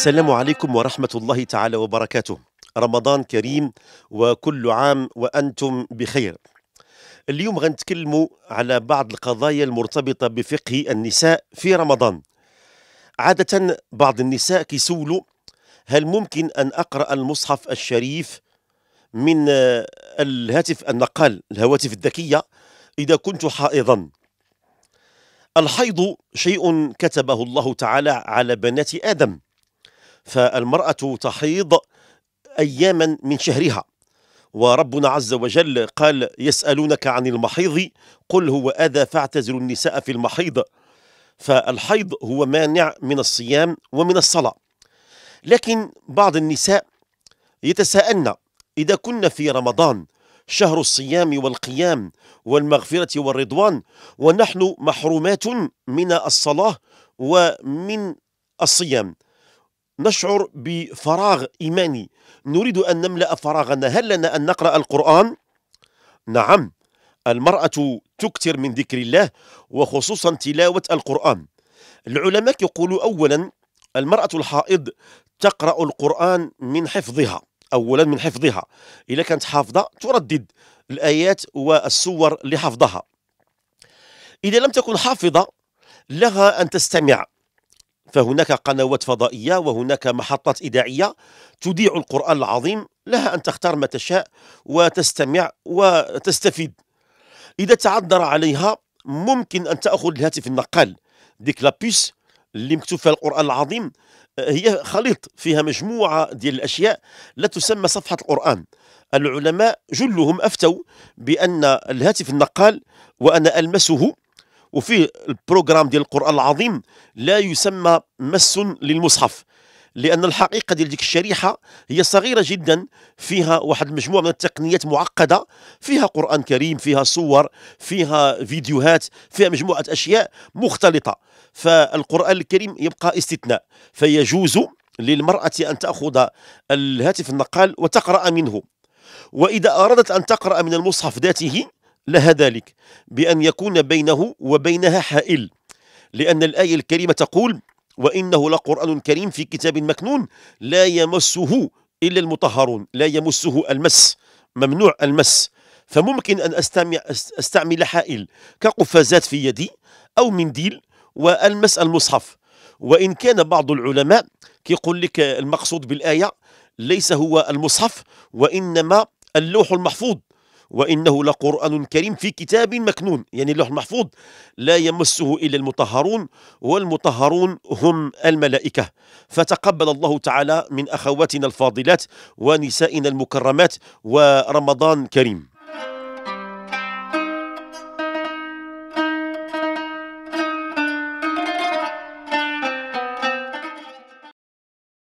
السلام عليكم ورحمة الله تعالى وبركاته. رمضان كريم وكل عام وأنتم بخير. اليوم غنتكلموا على بعض القضايا المرتبطة بفقه النساء في رمضان. عادة بعض النساء كيسولوا هل ممكن أن أقرأ المصحف الشريف من الهاتف النقال، الهواتف الذكية، إذا كنت حائضا؟ الحيض شيء كتبه الله تعالى على بنات آدم، فالمرأة تحيض أياما من شهرها، وربنا عز وجل قال: يسألونك عن المحيض قل هو أذى فاعتزلوا النساء في المحيض. فالحيض هو مانع من الصيام ومن الصلاة. لكن بعض النساء يتساءلن: إذا كنا في رمضان شهر الصيام والقيام والمغفرة والرضوان، ونحن محرومات من الصلاة ومن الصيام، نشعر بفراغ إيماني، نريد أن نملأ فراغنا، هل لنا أن نقرأ القرآن؟ نعم، المرأة تكثر من ذكر الله، وخصوصا تلاوة القرآن. العلماء يقولوا: أولا، المرأة الحائض تقرأ القرآن من حفظها، أولا من حفظها، إذا كانت حافظة تردد الآيات والسور لحفظها. إذا لم تكن حافظة لها أن تستمع، فهناك قنوات فضائية وهناك محطات إذاعية تذيع القرآن العظيم، لها أن تختار ما تشاء وتستمع وتستفيد. إذا تعذر عليها ممكن أن تأخذ الهاتف النقال، ديك لابيس اللي مكتوب فيها القرآن العظيم، هي خليط فيها مجموعة ديال الأشياء لا تسمى صفحة القرآن. العلماء جلهم أفتوا بأن الهاتف النقال، وأنا ألمسه، وفيه البروغرام ديال القرآن العظيم، لا يسمى مس للمصحف، لأن الحقيقة ديال ديك الشريحة هي صغيرة جدا، فيها واحد المجموعة من التقنيات معقدة، فيها قرآن كريم، فيها صور، فيها فيديوهات، فيها مجموعة أشياء مختلطة، فالقرآن الكريم يبقى استثناء. فيجوز للمرأة أن تأخذ الهاتف النقال وتقرأ منه. وإذا أرادت أن تقرأ من المصحف ذاته لها ذلك، بأن يكون بينه وبينها حائل، لأن الآية الكريمة تقول: وإنه لقرآن كريم في كتاب مكنون لا يمسه إلا المطهرون. لا يمسه، المس ممنوع، المس. فممكن أن أستعمل حائل كقفازات في يدي أو منديل وألمس المصحف. وإن كان بعض العلماء كيقول لك المقصود بالآية ليس هو المصحف، وإنما اللوح المحفوظ، وإنه لقرآن كريم في كتاب مكنون، يعني اللوح المحفوظ لا يمسه إلا المطهرون، والمطهرون هم الملائكة. فتقبل الله تعالى من أخواتنا الفاضلات ونسائنا المكرمات، ورمضان كريم.